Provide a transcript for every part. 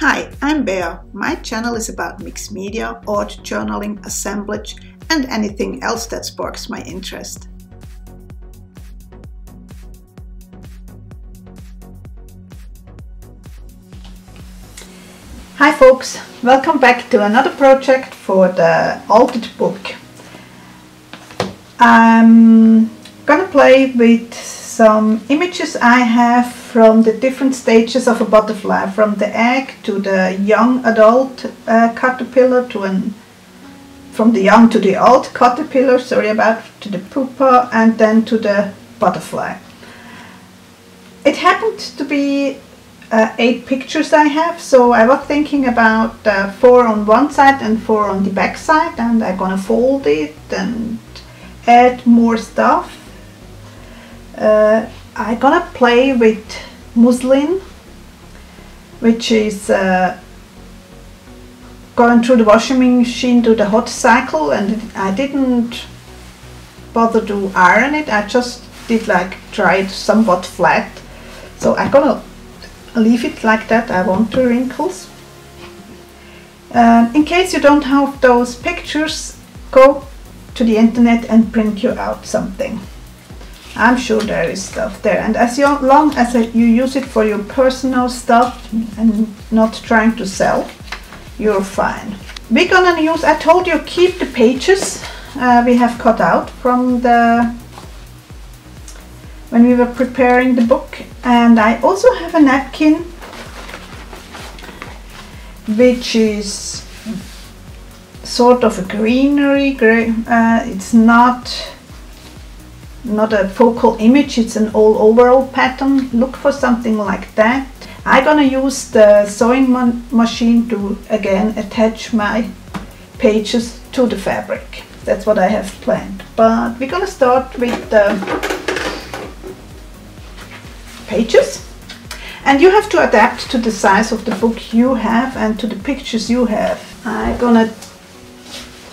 Hi, I'm Bea. My channel is about mixed media, art, journaling, assemblage and anything else that sparks my interest. Hi folks, welcome back to another project for the altered book. I'm gonna play with some images I have from the different stages of a butterfly, from the egg to the young adult caterpillar, from the young to the old caterpillar, to the pupa and then to the butterfly. It happened to be 8 pictures I have, so I was thinking about 4 on one side and 4 on the back side, and I'm gonna fold it and add more stuff. I'm gonna play with muslin, which is going through the washing machine to the hot cycle, and I didn't bother to iron it. I just did like dry it somewhat flat, so I'm gonna leave it like that. I want the wrinkles. In case you don't have those pictures, go to the internet and print you out something. I'm sure there is stuff there, and as long as you use it for your personal stuff and not trying to sell, you're fine. We're gonna use, I told you, keep the pages we have cut out from when we were preparing the book, and I also have a napkin which is sort of a greenery, it's not a focal image, it's an all overall pattern. Look for something like that. I'm gonna use the sewing machine to again attach my pages to the fabric. That's what I have planned, but we're gonna start with the pages, and you have to adapt to the size of the book you have and to the pictures you have. I'm gonna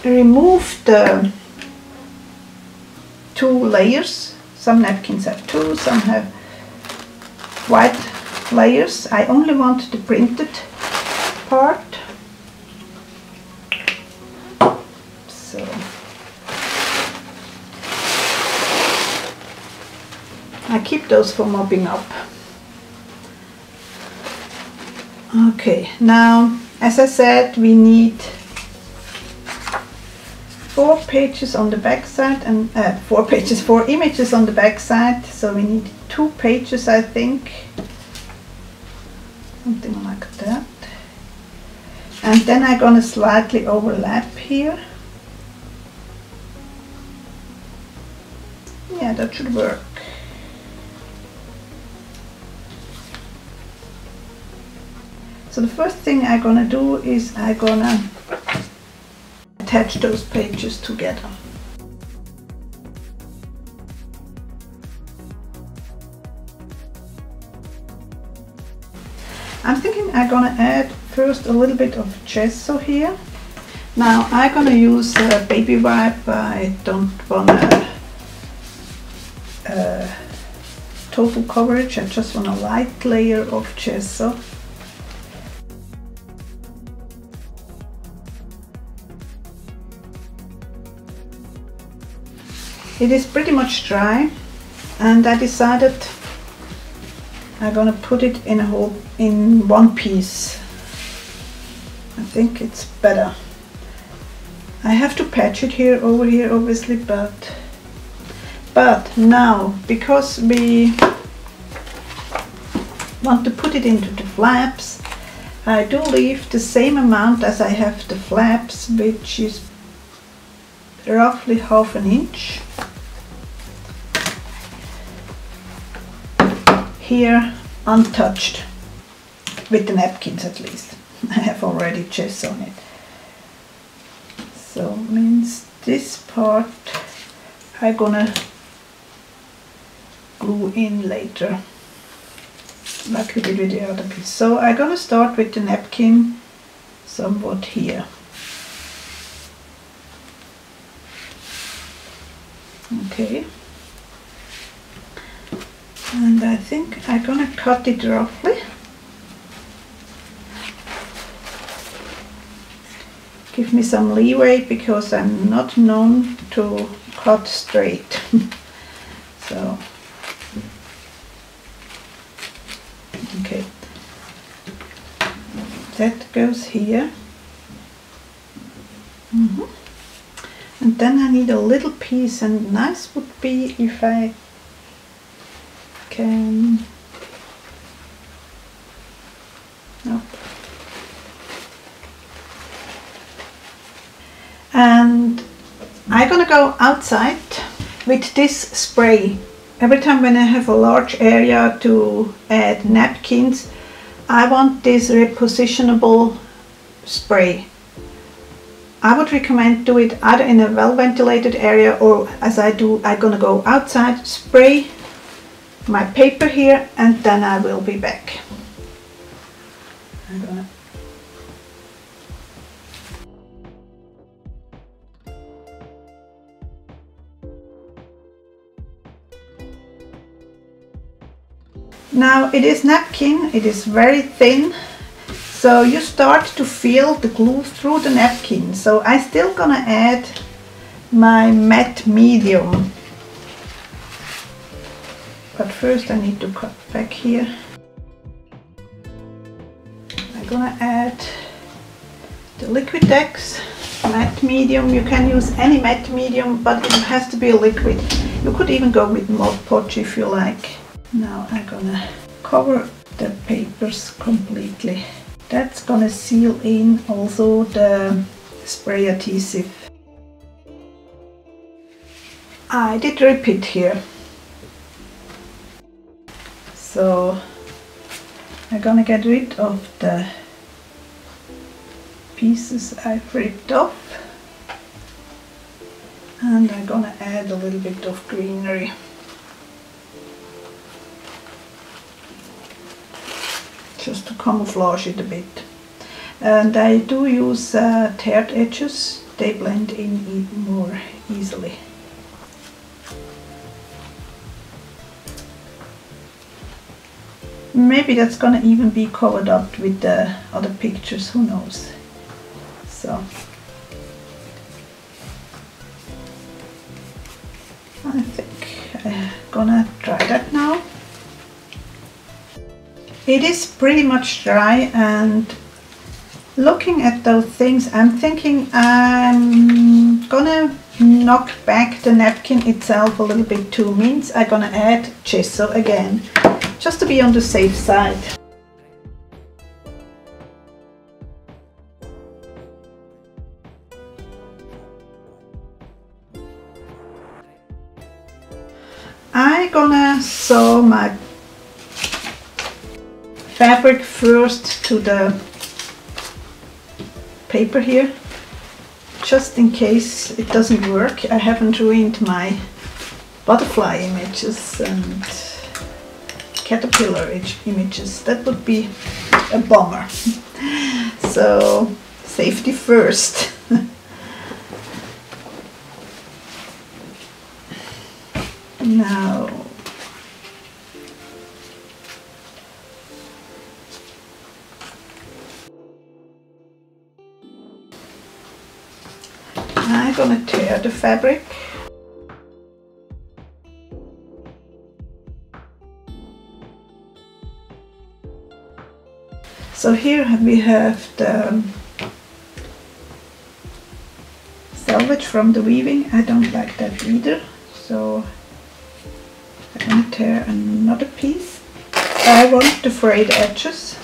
remove the 2 layers. Some napkins have 2, some have white layers. I only want the printed part. So I keep those for mopping up. Okay, now as I said, we need 4 pages on the back side and 4 images on the back side, so we need 2 pages, I think, something like that. And then I'm gonna slightly overlap here. Yeah, that should work. So the first thing I'm gonna do is I'm gonna attach those pages together. I'm thinking I'm gonna add first a little bit of gesso here. Now I'm gonna use a baby wipe. I don't wanna total coverage, I just want a light layer of gesso. It is pretty much dry, and I decided I'm gonna put it in a hole in one piece. I think it's better. I have to patch it here, obviously, but now, because we want to put it into the flaps, I do leave the same amount as I have the flaps, which is roughly half an inch. Here untouched with the napkins, at least. I have already gesso on it, so means this part I'm gonna glue in later, like we did with the other piece. So I'm gonna start with the napkin somewhat here. Okay. And I think I'm gonna cut it roughly. give me some leeway because I'm not known to cut straight. So, okay, that goes here. And then I need a little piece, and nice would be if I can And I'm gonna go outside with this spray. Every time when I have a large area to add napkins, I want this repositionable spray. I would recommend do it either in a well-ventilated area, or as I do, I'm gonna go outside, spray my paper here, and then I will be back. Now it is napkin, it is very thin, so you start to feel the glue through the napkin. So I'm still gonna add my matte medium. But first I need to cut back here. I'm gonna add the Liquitex matte medium. You can use any matte medium, but it has to be a liquid. You could even go with Mod Podge if you like. Now I'm gonna cover the papers completely. That's gonna seal in also the spray adhesive. I did rip it here. So I'm gonna get rid of the pieces I've ripped off. And I'm gonna add a little bit of greenery. Just to camouflage it a bit. And I do use teared edges, they blend in even more easily. Maybe that's gonna even be covered up with the other pictures, who knows. So I think I'm gonna try that now. It is pretty much dry, and looking at those things, I'm thinking I'm gonna knock back the napkin itself a little bit too. Means I'm gonna add gesso again, just to be on the safe side. I'm gonna sew my fabric first to the paper here, just in case it doesn't work. I haven't ruined my butterfly images and caterpillar images. That would be a bummer. So safety first. Now I'm gonna tear the fabric. So here we have the selvage from the weaving. I don't like that either, so I'm gonna tear another piece. I want to fray the edges.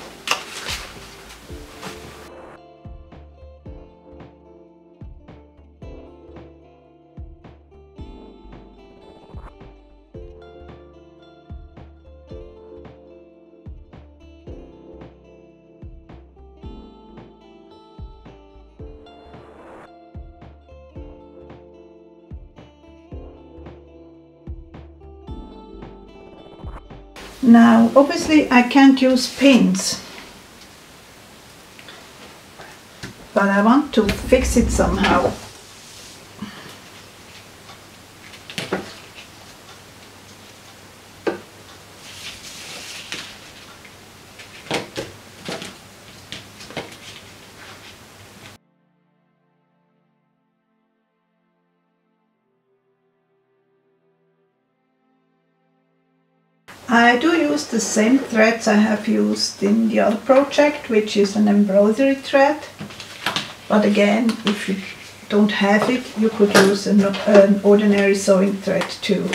Now, obviously, I can't use pins, but I want to fix it somehow. I do use the same threads I have used in the other project, which is an embroidery thread. But again, if you don't have it, you could use an ordinary sewing thread too.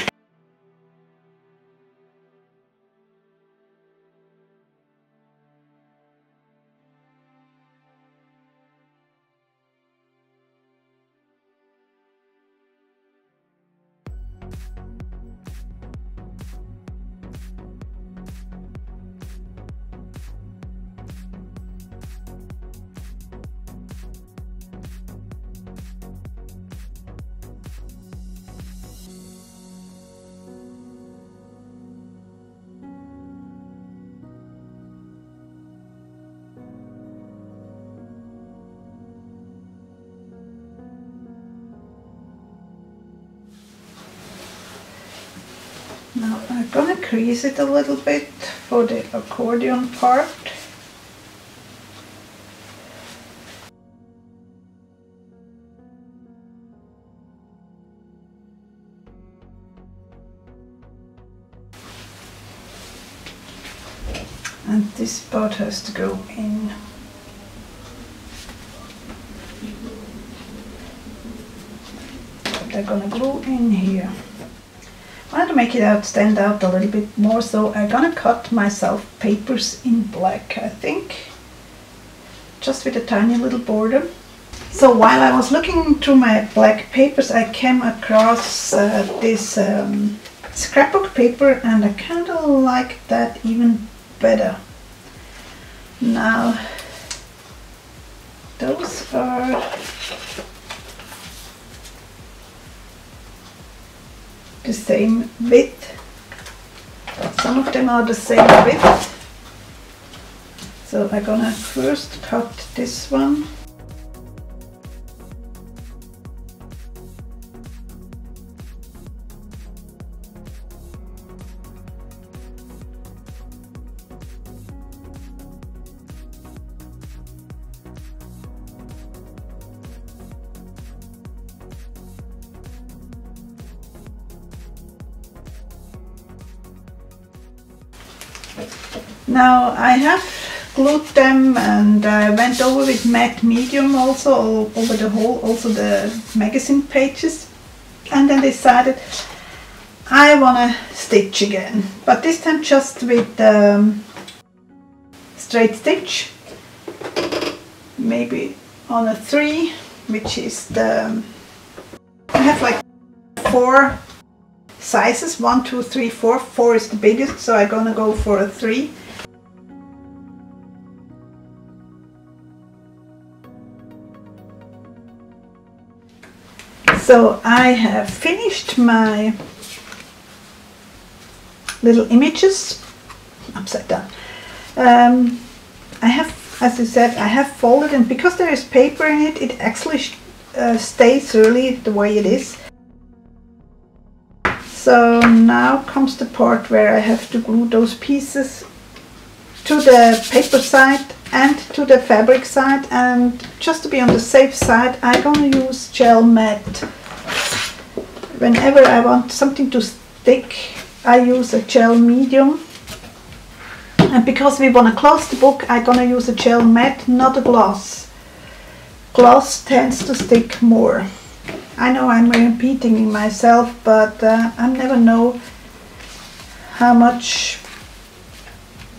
Now I'm going to crease it a little bit for the accordion part. And this part has to go in. But they're going to glue in here. I want to make it stand out a little bit more, so I'm gonna cut myself papers in black, I think, just with a tiny little border. So while I was looking through my black papers, I came across this scrapbook paper, and I kind of like that even better. Now, those are the same width. Some of them are the same width. So I'm gonna first cut this one. Now I have glued them, and I went over with matte medium also all over the whole, also the magazine pages, and then decided I wanna stitch again, but this time just with straight stitch, maybe on a 3, which is the, I have like 4 sizes, 1, 2, 3, 4, 4 is the biggest, so I'm gonna go for a 3. So I have finished my little images, upside down. I have, as I said, I have folded, and because there is paper in it, it actually stays really the way it is. So now comes the part where I have to glue those pieces to the paper side and to the fabric side, and just to be on the safe side, I'm going to use gel matte. Whenever I want something to stick, I use a gel medium, and because we want to close the book, I'm going to use a gel matte, not a gloss. Gloss tends to stick more. I know I'm repeating myself, but I never know how much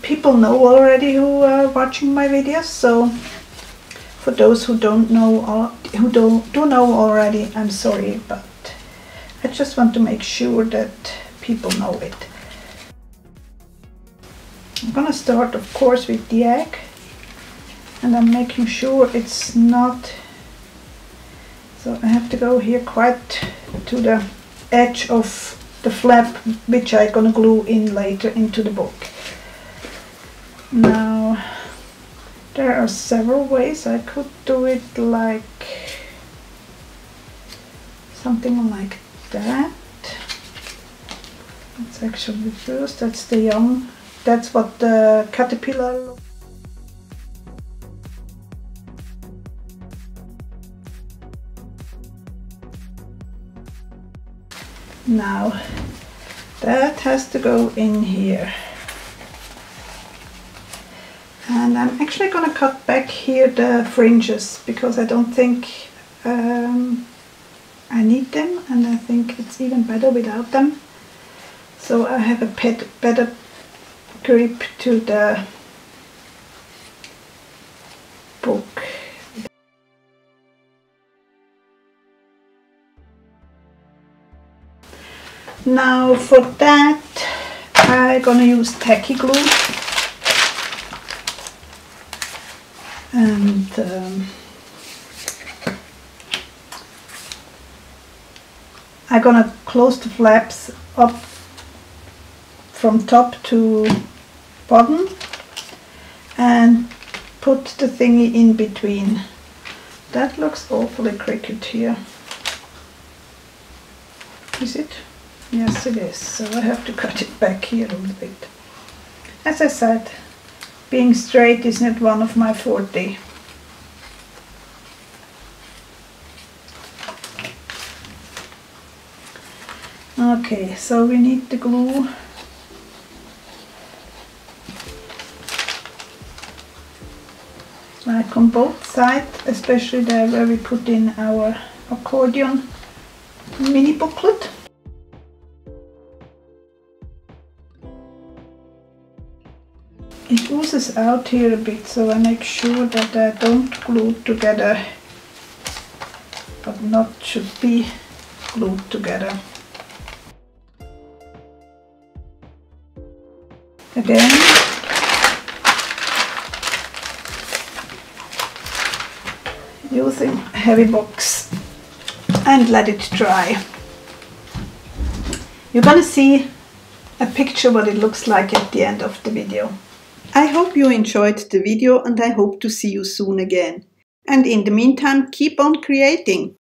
people know already who are watching my videos, so for those who don't know or who do know already, I'm sorry, but I just want to make sure that people know it. I'm gonna start, of course, with the egg, and I'm making sure it's not, so I have to go here quite to the edge of the flap, which I'm gonna glue in later into the book. Now, there are several ways I could do it, like something like that. That's actually reversed, that's the young, that's what the caterpillar looks. Now, That has to go in here. And I'm actually going to cut back here the fringes because I don't think I need them, and I think it's even better without them. So I have a better grip to the book. Now for that I'm going to use tacky glue, and I'm going to close the flaps up from top to bottom and put the thingy in between. That looks awfully crooked here. Is it? Yes it is, so I have to cut it back here a little bit. As I said, being straight is not one of my forte. Okay, so we need the glue. Like on both sides, especially there where we put in our accordion mini booklet. It oozes out here a bit, so I make sure that I don't glue together, but not should be glued together. Again. Using heavy box and let it dry. You're gonna see a picture what it looks like at the end of the video. I hope you enjoyed the video and I hope to see you soon again. And in the meantime, keep on creating!